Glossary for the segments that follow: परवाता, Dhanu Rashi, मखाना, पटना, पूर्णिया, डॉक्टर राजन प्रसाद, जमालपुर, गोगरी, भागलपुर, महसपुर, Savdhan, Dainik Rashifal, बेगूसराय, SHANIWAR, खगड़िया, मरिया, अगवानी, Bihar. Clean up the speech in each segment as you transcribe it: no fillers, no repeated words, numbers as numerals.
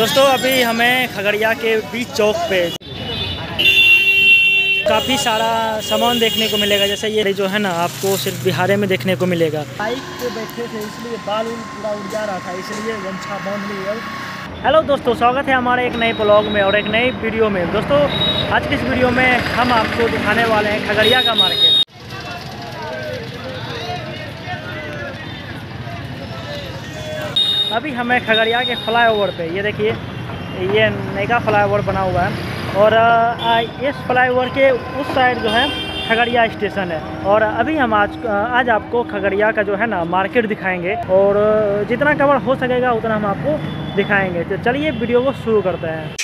दोस्तों अभी हमें खगड़िया के बीच चौक पे काफ़ी सारा सामान देखने को मिलेगा। जैसे ये जो है ना आपको सिर्फ बिहार में देखने को मिलेगा। बाइक पे बैठे थे इसलिए बाल पूरा उड़ जा रहा था, इसलिए गमछा बांध लिया। हेलो दोस्तों, स्वागत है हमारे एक नए ब्लॉग में और एक नई वीडियो में। दोस्तों आज की इस वीडियो में हम आपको दिखाने वाले हैं खगड़िया का मार्केट। अभी हमें खगड़िया के फ्लाईओवर पे ये देखिए ये नया फ्लाईओवर बना हुआ है और इस फ्लाईओवर के उस साइड जो है खगड़िया स्टेशन है। और अभी हम आज आपको खगड़िया का जो है ना मार्केट दिखाएंगे और जितना कवर हो सकेगा उतना हम आपको दिखाएंगे। तो चलिए वीडियो को शुरू करते हैं।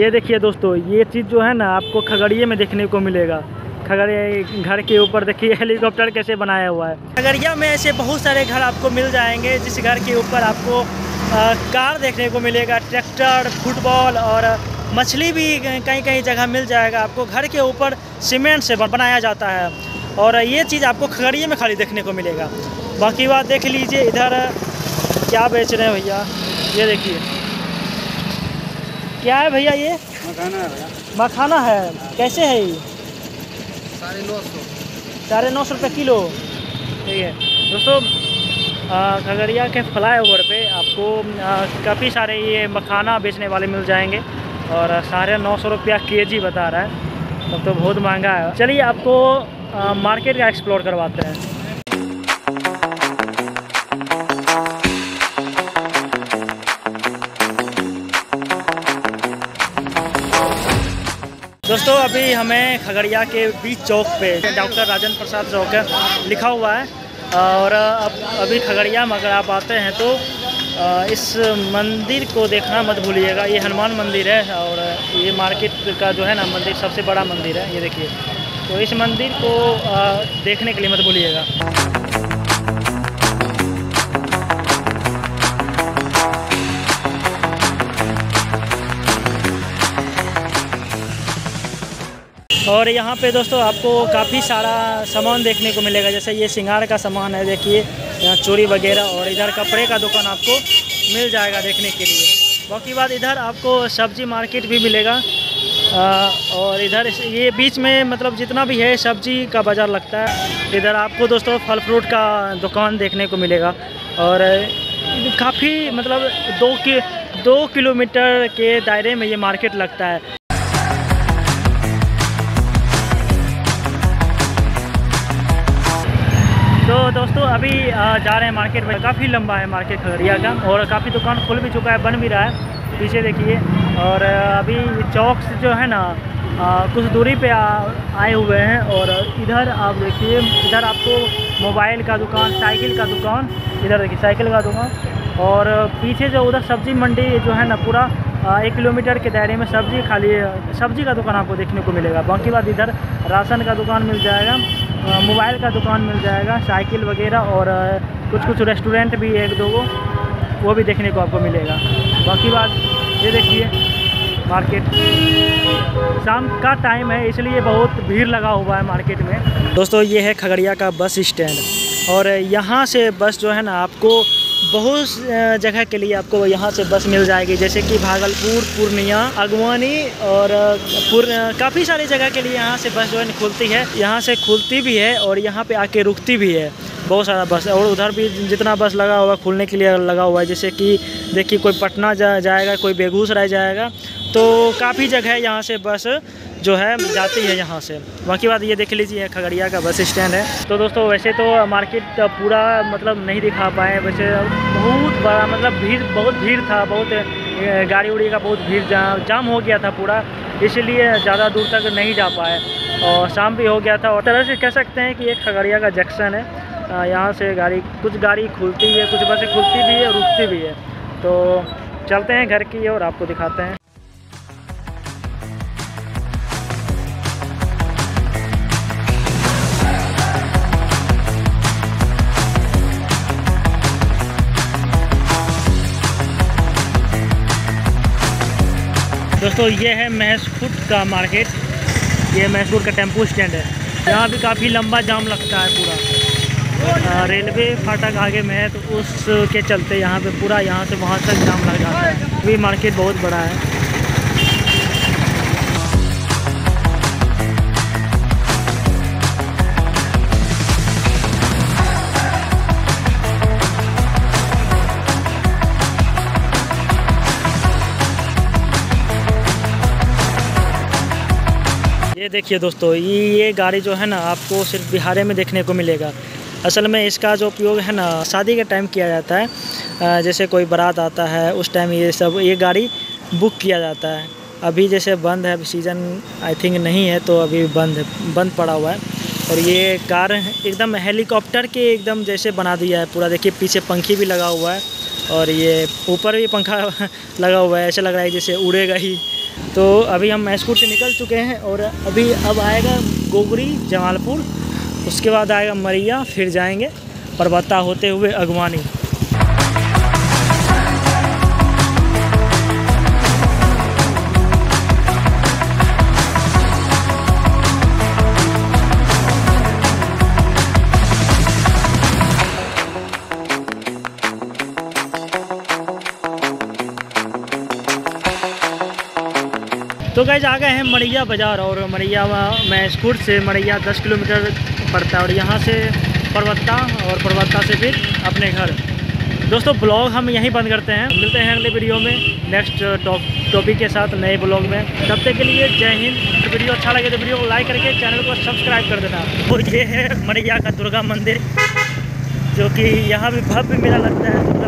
ये देखिए दोस्तों, ये चीज़ जो है ना आपको खगड़िया में देखने को मिलेगा। खगड़िया घर के ऊपर देखिए हेलीकॉप्टर कैसे बनाया हुआ है। खगड़िया में ऐसे बहुत सारे घर आपको मिल जाएंगे जिस घर के ऊपर आपको कार देखने को मिलेगा, ट्रैक्टर, फुटबॉल और मछली भी कई कई जगह मिल जाएगा आपको। घर के ऊपर सीमेंट से बनाया जाता है और ये चीज़ आपको खगड़िया में खाली देखने को मिलेगा। बाकी बात देख लीजिए इधर क्या बेच रहे हैं भैया। ये देखिए क्या है भैया, ये मखाना है। कैसे है ये? 950 रुपये किलो। ठीक है दोस्तों, खगड़िया के फ्लाईओवर पे आपको काफ़ी सारे ये मखाना बेचने वाले मिल जाएंगे और 950 रुपया KG बता रहा है, तब तो बहुत महंगा है। चलिए आपको मार्केट का एक्सप्लोर करवाते हैं। दोस्तों अभी हमें खगड़िया के बीच चौक पे डॉक्टर राजन प्रसाद चौक लिखा हुआ है और अभी खगड़िया में अगर आप आते हैं तो इस मंदिर को देखना मत भूलिएगा। ये हनुमान मंदिर है और ये मार्केट का जो है ना मंदिर सबसे बड़ा मंदिर है। ये देखिए, तो इस मंदिर को देखने के लिए मत भूलिएगा। और यहाँ पे दोस्तों आपको काफ़ी सारा सामान देखने को मिलेगा। जैसे ये सिंगार का सामान है, देखिए यहाँ चूड़ी वगैरह, और इधर कपड़े का दुकान आपको मिल जाएगा देखने के लिए। बाकी बात इधर आपको सब्जी मार्केट भी मिलेगा और इधर ये बीच में मतलब जितना भी है सब्जी का बाज़ार लगता है। इधर आपको दोस्तों फल फ्रूट का दुकान देखने को मिलेगा और काफ़ी मतलब 2 किलोमीटर के दायरे में ये मार्केट लगता है। तो दोस्तों अभी जा रहे हैं मार्केट में। काफ़ी लंबा है मार्केट खगड़िया का और काफ़ी दुकान खुल भी चुका है, बन भी रहा है, पीछे देखिए। और अभी चौक से जो है ना कुछ दूरी पे आए हुए हैं और इधर आप देखिए, इधर आपको मोबाइल का दुकान, साइकिल का दुकान, इधर देखिए साइकिल का दुकान, और पीछे जो उधर सब्जी मंडी जो है ना पूरा 1 किलोमीटर के दायरे में सब्जी खाली सब्जी का दुकान आपको देखने को मिलेगा। बाकी बात इधर राशन का दुकान मिल जाएगा, मोबाइल का दुकान मिल जाएगा, साइकिल वगैरह, और कुछ कुछ रेस्टोरेंट भी 1-2 वो भी देखने को आपको मिलेगा। बाकी बात ये देखिए मार्केट शाम का टाइम है इसलिए बहुत भीड़ लगा हुआ है मार्केट में। दोस्तों ये है खगड़िया का बस स्टैंड और यहाँ से बस जो है ना आपको बहुत जगह के लिए आपको यहाँ से बस मिल जाएगी, जैसे कि भागलपुर, पूर्णिया, अगवानी और काफ़ी सारी जगह के लिए यहाँ से बस जो है खुलती है। यहाँ से खुलती भी है और यहाँ पे आके रुकती भी है बहुत सारा बस। और उधर भी जितना बस लगा हुआ खुलने के लिए लगा हुआ है, जैसे कि देखिए कोई पटना जाएगा, कोई बेगूसराय जाएगा, तो काफ़ी जगह यहाँ से बस जो है जाती है यहाँ से। बाकी बात ये देख लीजिए खगड़िया का बस स्टैंड है। तो दोस्तों वैसे तो मार्केट पूरा मतलब नहीं दिखा पाए, वैसे बहुत बड़ा मतलब भीड़, बहुत भीड़ था, बहुत गाड़ी उड़ी का बहुत भीड़, जाम हो गया था पूरा, इसलिए ज़्यादा दूर तक नहीं जा पाए और शाम भी हो गया था। और तरह से कह सकते हैं कि ये खगड़िया का जंक्शन है, यहाँ से गाड़ी कुछ गाड़ी खुलती है, कुछ बसें खुलती भी है, रुकती भी है। तो चलते हैं घर की और आपको दिखाते हैं। दोस्तों ये है महसपुर का मार्केट, ये महसपुर का टेम्पो स्टैंड है। यहाँ भी काफ़ी लंबा जाम लगता है पूरा। रेलवे फाटक आगे में है, तो उसके चलते यहाँ पे पूरा यहाँ से वहाँ तक जाम लग जाता है। ये मार्केट बहुत बड़ा है। ये देखिए दोस्तों, ये गाड़ी जो है ना आपको सिर्फ बिहार में देखने को मिलेगा। असल में इसका जो उपयोग है ना शादी के टाइम किया जाता है, जैसे कोई बारात आता है उस टाइम ये गाड़ी बुक किया जाता है। अभी जैसे बंद है, सीज़न आई थिंक नहीं है तो अभी बंद पड़ा हुआ है। और ये कार एकदम हेलीकॉप्टर के एकदम जैसे बना दिया है पूरा। देखिए पीछे पंखी भी लगा हुआ है और ये ऊपर भी पंखा लगा हुआ है, ऐसा लग रहा है जैसे उड़ेगा ही। तो अभी हम महसपुर से निकल चुके हैं और अब आएगा गोगरी, जमालपुर, उसके बाद आएगा मरिया, फिर जाएंगे परवाता होते हुए अगवानी। तो गाइस आ गए हैं मरिया बाज़ार, और मरिया महसपुर से मरिया 10 किलोमीटर पड़ता है और यहाँ से परवाता, और परवाता से फिर अपने घर। दोस्तों ब्लॉग हम यहीं बंद करते हैं, मिलते हैं अगले वीडियो में नेक्स्ट टॉपिक के साथ नए ब्लॉग में। तब तक के लिए जय हिंद। वीडियो अच्छा लगे तो वीडियो को लाइक करके चैनल को सब्सक्राइब कर देना। और ये है मरिया का दुर्गा मंदिर, जो कि यहाँ भी भव्य मेला लगता है।